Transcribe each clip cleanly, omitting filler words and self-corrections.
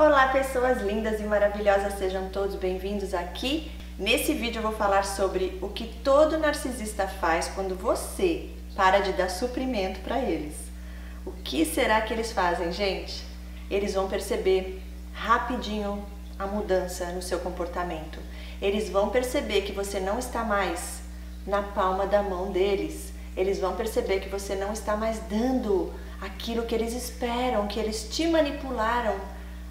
Olá, pessoas lindas e maravilhosas, sejam todos bem-vindos aqui. Nesse vídeo eu vou falar sobre o que todo narcisista faz quando você para de dar suprimento para eles. O que será que eles fazem, gente? Eles vão perceber rapidinho a mudança no seu comportamento. Eles vão perceber que você não está mais na palma da mão deles. Eles vão perceber que você não está mais dando aquilo que eles esperam, que eles te manipularam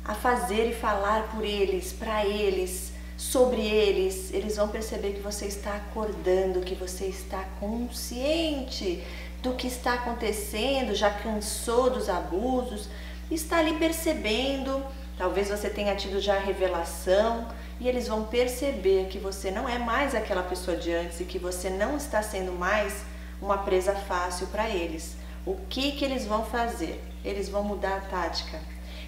a fazer e falar por eles, para eles, sobre eles. Eles vão perceber que você está acordando, que você está consciente do que está acontecendo, já cansou dos abusos, está ali percebendo, talvez você tenha tido já a revelação, e eles vão perceber que você não é mais aquela pessoa de antes e que você não está sendo mais uma presa fácil para eles. O que eles vão fazer? Eles vão mudar a tática.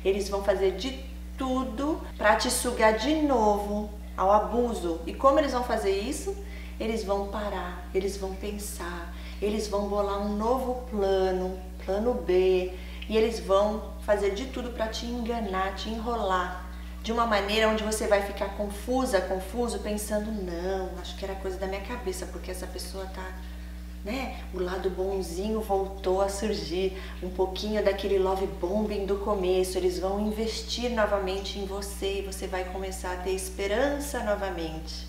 Eles vão fazer de tudo para te sugar de novo ao abuso. E como eles vão fazer isso? Eles vão parar, eles vão pensar, eles vão bolar um novo plano, plano B, e eles vão fazer de tudo para te enganar, te enrolar, de uma maneira onde você vai ficar confusa, confuso, pensando, não, acho que era coisa da minha cabeça, porque essa pessoa tá... né? O lado bonzinho voltou a surgir, um pouquinho daquele love bombing do começo. Eles vão investir novamente em você e você vai começar a ter esperança novamente.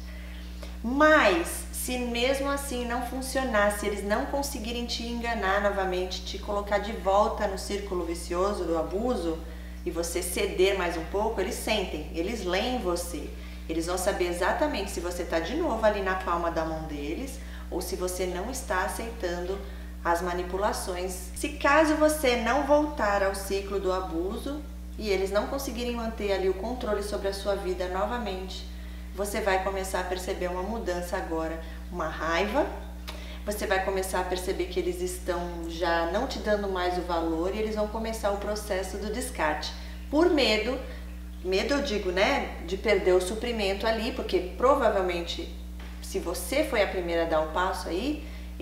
Mas se mesmo assim não funcionar, se eles não conseguirem te enganar novamente, te colocar de volta no círculo vicioso do abuso e você ceder mais um pouco, eles sentem, eles leem você. Eles vão saber exatamente se você está de novo ali na palma da mão deles ou se você não está aceitando as manipulações. Se caso você não voltar ao ciclo do abuso e eles não conseguirem manter ali o controle sobre a sua vida novamente, você vai começar a perceber uma mudança agora, uma raiva, você vai começar a perceber que eles estão já não te dando mais o valor e eles vão começar o processo do descarte. Por medo, medo eu digo, né, de perder o suprimento ali, porque provavelmente... se você foi a primeira a dar o passo aí,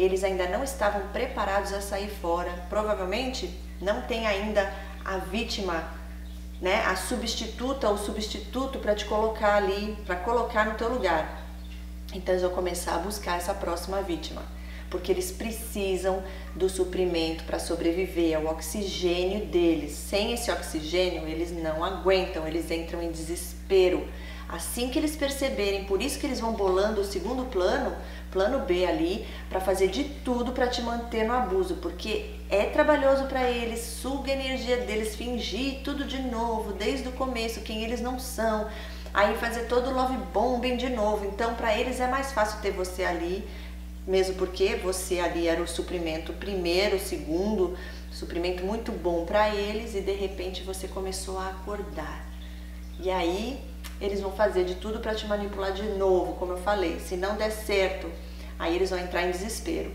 eles ainda não estavam preparados a sair fora. Provavelmente não tem ainda a vítima, né, a substituta ou substituto para te colocar ali, para colocar no teu lugar. Então eles vão começar a buscar essa próxima vítima, porque eles precisam do suprimento para sobreviver, é o oxigênio deles. Sem esse oxigênio eles não aguentam, eles entram em desespero. Assim que eles perceberem, por isso que eles vão bolando o segundo plano, plano B ali, para fazer de tudo para te manter no abuso, porque é trabalhoso para eles, suga a energia deles, fingir tudo de novo, desde o começo, quem eles não são, aí fazer todo o love bombing de novo. Então para eles é mais fácil ter você ali, mesmo porque você ali era o suprimento primeiro, segundo, suprimento muito bom para eles, e de repente você começou a acordar. E aí... eles vão fazer de tudo para te manipular de novo, como eu falei. Se não der certo, aí eles vão entrar em desespero,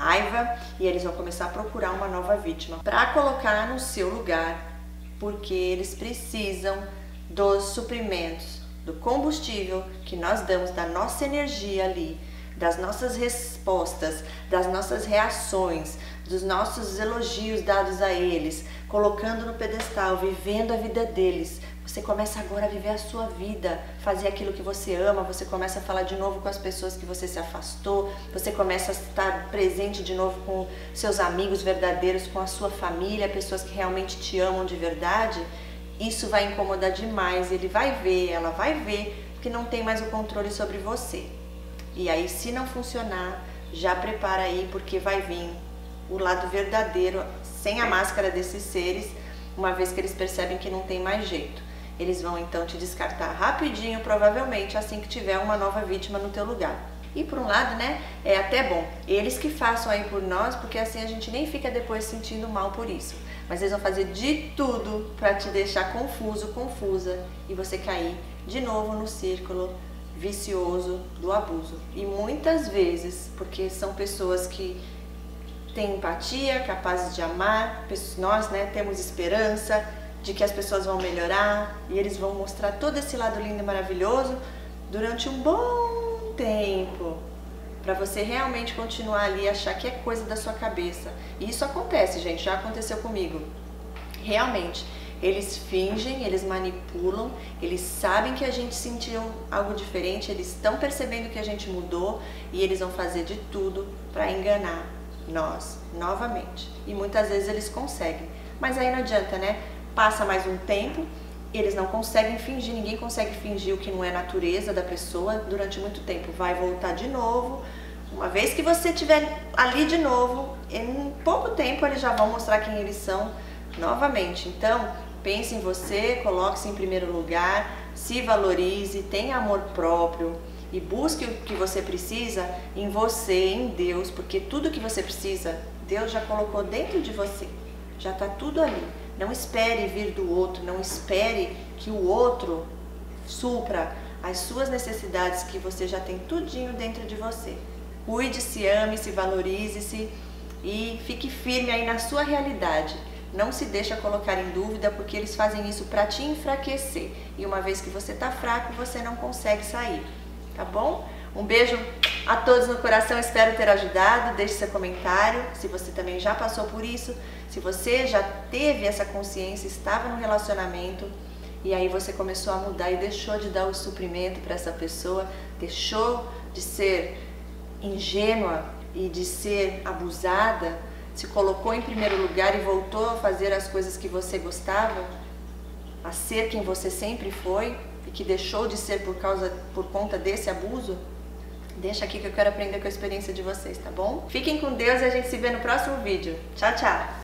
raiva, e eles vão começar a procurar uma nova vítima para colocar no seu lugar, porque eles precisam dos suprimentos, do combustível que nós damos, da nossa energia ali, das nossas respostas, das nossas reações, dos nossos elogios dados a eles, colocando no pedestal, vivendo a vida deles. Você começa agora a viver a sua vida, fazer aquilo que você ama, você começa a falar de novo com as pessoas que você se afastou, você começa a estar presente de novo com seus amigos verdadeiros, com a sua família, pessoas que realmente te amam de verdade. Isso vai incomodar demais, ele vai ver, ela vai ver que não tem mais o controle sobre você. E aí, se não funcionar, já prepara aí, porque vai vir o lado verdadeiro, sem a máscara desses seres, uma vez que eles percebem que não tem mais jeito. Eles vão então te descartar rapidinho, provavelmente, assim que tiver uma nova vítima no teu lugar. E por um lado, né, é até bom, eles que façam aí por nós, porque assim a gente nem fica depois sentindo mal por isso. Mas eles vão fazer de tudo para te deixar confuso, confusa, e você cair de novo no círculo vicioso do abuso. E muitas vezes, porque são pessoas que têm empatia, capazes de amar, nós, né, temos esperança de que as pessoas vão melhorar, e eles vão mostrar todo esse lado lindo e maravilhoso durante um bom tempo, para você realmente continuar ali e achar que é coisa da sua cabeça. E isso acontece, gente, já aconteceu comigo. Realmente, Eles fingem, eles manipulam, eles sabem que a gente sentiu algo diferente, eles estão percebendo que a gente mudou e eles vão fazer de tudo para enganar nós novamente. E muitas vezes eles conseguem, mas aí não adianta, né? Passa mais um tempo, eles não conseguem fingir, ninguém consegue fingir o que não é natureza da pessoa durante muito tempo. Vai voltar de novo. Uma vez que você estiver ali de novo, em pouco tempo eles já vão mostrar quem eles são novamente. Então, pense em você, coloque-se em primeiro lugar, se valorize, tenha amor próprio e busque o que você precisa em você, em Deus, porque tudo que você precisa, Deus já colocou dentro de você, já está tudo ali. Não espere vir do outro, não espere que o outro supra as suas necessidades, que você já tem tudinho dentro de você. Cuide-se, ame-se, valorize-se e fique firme aí na sua realidade. Não se deixa colocar em dúvida, porque eles fazem isso para te enfraquecer. E uma vez que você tá fraco, você não consegue sair, tá bom? Um beijo a todos no coração, espero ter ajudado. Deixe seu comentário se você também já passou por isso, se você já teve essa consciência, estava num relacionamento e aí você começou a mudar e deixou de dar o suprimento para essa pessoa, deixou de ser ingênua e de ser abusada, se colocou em primeiro lugar e voltou a fazer as coisas que você gostava, a ser quem você sempre foi e que deixou de ser por conta desse abuso. Deixa aqui que eu quero aprender com a experiência de vocês, tá bom? Fiquem com Deus e a gente se vê no próximo vídeo. Tchau, tchau!